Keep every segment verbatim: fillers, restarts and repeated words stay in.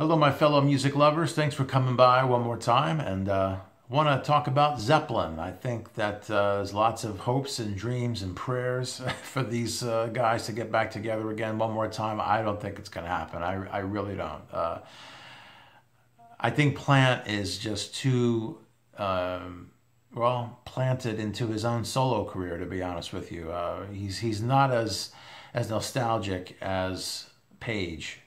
Hello, my fellow music lovers. Thanks for coming by one more time. And uh, I want to talk about Zeppelin. I think that uh, there's lots of hopes and dreams and prayers for these uh, guys to get back together again one more time. I don't think it's going to happen. I, I really don't. Uh, I think Plant is just too, um, well, planted into his own solo career, to be honest with you. Uh, he's, he's not as, as nostalgic as Page.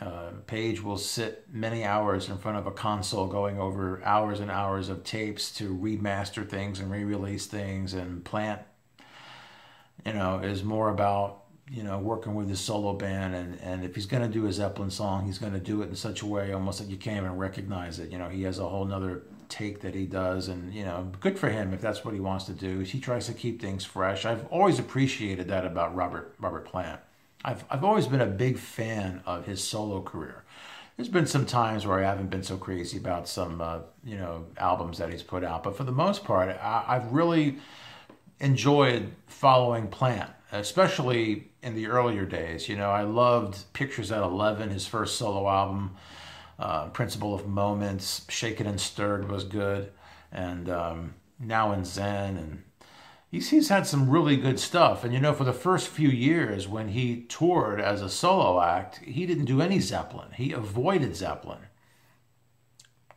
Uh, Page will sit many hours in front of a console going over hours and hours of tapes to remaster things and re-release things, and Plant, you know, is more about, you know, working with his solo band, and, and if he's going to do a Zeppelin song, he's going to do it in such a way almost that you can't even recognize it. You know, he has a whole nother take that he does, and, you know, good for him if that's what he wants to do. He tries to keep things fresh. I've always appreciated that about Robert, Robert Plant. I've, I've always been a big fan of his solo career. There's been some times where I haven't been so crazy about some, uh, you know, albums that he's put out. But for the most part, I, I've really enjoyed following Plant, especially in the earlier days. You know, I loved Pictures at Eleven, his first solo album. Uh, Principle of Moments, Shaken and Stirred was good. And um, Now and Zen, and He's, he's had some really good stuff. And, you know, for the first few years when he toured as a solo act, he didn't do any Zeppelin. He avoided Zeppelin.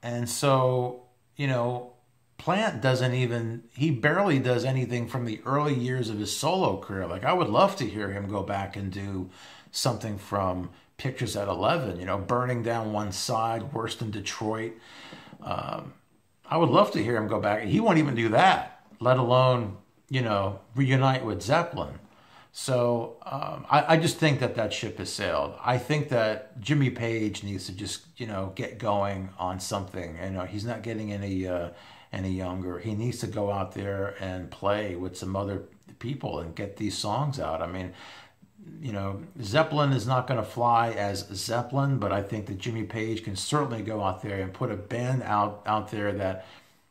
And so, you know, Plant doesn't even, he barely does anything from the early years of his solo career. Like, I would love to hear him go back and do something from Pictures at Eleven, you know, Burning Down One Side, Worse Than Detroit. Um, I would love to hear him go back. He won't even do that, let alone, you know, reunite with Zeppelin. So um, I, I just think that that ship has sailed. I think that Jimmy Page needs to just, you know, get going on something. You know, he's not getting any uh, any younger. He needs to go out there and play with some other people and get these songs out. I mean, you know, Zeppelin is not going to fly as Zeppelin, but I think that Jimmy Page can certainly go out there and put a band out out there that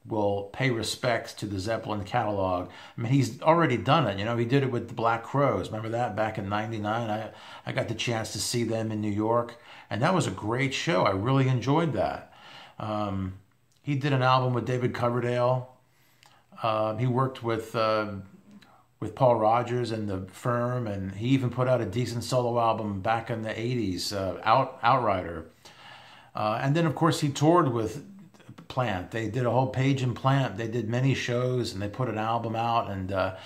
will pay respects to the Zeppelin catalog. I mean, he's already done it. You know, he did it with the Black Crowes. Remember that back in ninety-nine? I, I got the chance to see them in New York, and that was a great show. I really enjoyed that. Um, he did an album with David Coverdale. Uh, he worked with, uh, with Paul Rodgers and The Firm, and he even put out a decent solo album back in the eighties, uh, Out, Outrider. Uh, and then, of course, he toured with Plant. They did a whole Page and Plant. They did many shows, and they put an album out. And uh,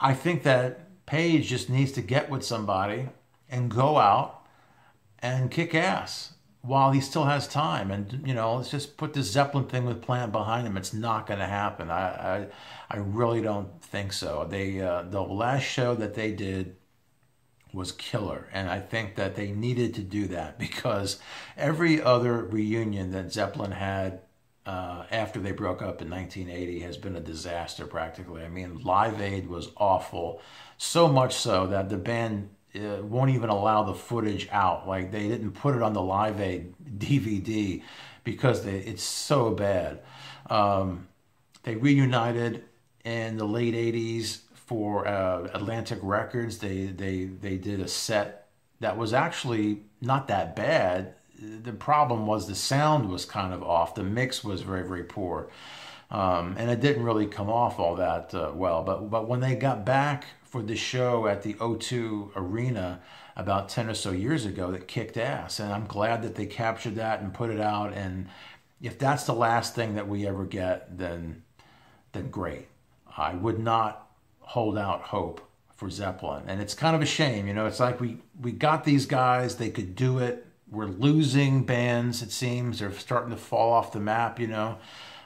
I think that Page just needs to get with somebody and go out and kick ass while he still has time. And, you know, let's just put this Zeppelin thing with Plant behind him. It's not going to happen. I, I I really don't think so. They uh, the last show that they did was killer, and I think that they needed to do that, because every other reunion that Zeppelin had Uh, after they broke up in nineteen eighty has been a disaster practically. I mean, Live Aid was awful, so much so that the band uh, won't even allow the footage out. Like, they didn't put it on the Live Aid D V D because they, it's so bad. Um, they reunited in the late eighties for uh, Atlantic Records. They, they, they did a set that was actually not that bad. The problem was the sound was kind of off. The mix was very, very poor. Um, and it didn't really come off all that uh, well. But but when they got back for the show at the O two Arena about ten or so years ago, that kicked ass. And I'm glad that they captured that and put it out. And if that's the last thing that we ever get, then, then great. I would not hold out hope for Zeppelin. And it's kind of a shame. You know, it's like we, we got these guys. They could do it. We're losing bands, it seems. They're starting to fall off the map, you know.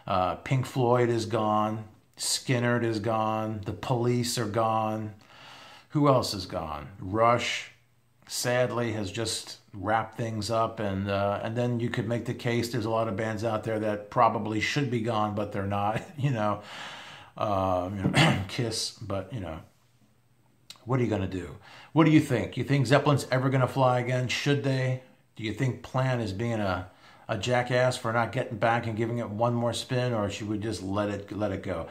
Uh, Pink Floyd is gone. Skynyrd is gone. The Police are gone. Who else is gone? Rush, sadly, has just wrapped things up. And, uh, and then you could make the case there's a lot of bands out there that probably should be gone, but they're not, you know. Um, you know Kiss, but, you know. What are you going to do? What do you think? You think Zeppelin's ever going to fly again? Should they? Do you think Plant is being a, a jackass for not getting back and giving it one more spin, or should we just let it let it go?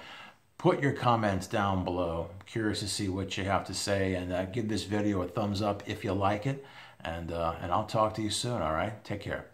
Put your comments down below. I'm curious to see what you have to say, and uh, give this video a thumbs up if you like it, and, uh, and I'll talk to you soon, all right? Take care.